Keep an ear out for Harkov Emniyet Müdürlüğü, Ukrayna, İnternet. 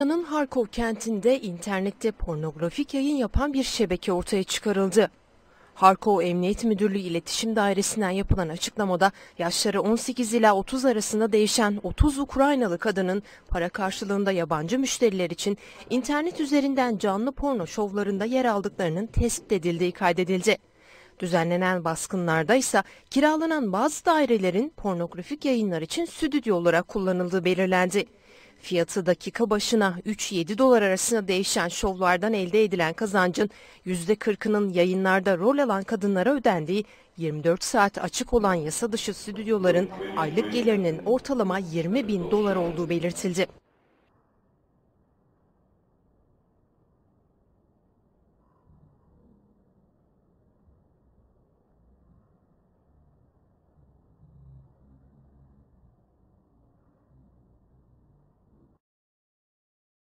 Ukrayna'nın Harkov kentinde internette pornografik yayın yapan bir şebeke ortaya çıkarıldı. Harkov Emniyet Müdürlüğü İletişim Dairesi'nden yapılan açıklamada yaşları 18 ila 30 arasında değişen 30 Ukraynalı kadının para karşılığında yabancı müşteriler için internet üzerinden canlı porno şovlarında yer aldıklarının tespit edildiği kaydedildi. Düzenlenen baskınlarda ise kiralanan bazı dairelerin pornografik yayınlar için stüdyo olarak kullanıldığı belirlendi. Fiyatı dakika başına 3-7 dolar arasında değişen şovlardan elde edilen kazancın %40'ının yayınlarda rol alan kadınlara ödendiği, 24 saat açık olan yasa dışı stüdyoların aylık gelirinin ortalama 20.000 dolar olduğu belirtildi.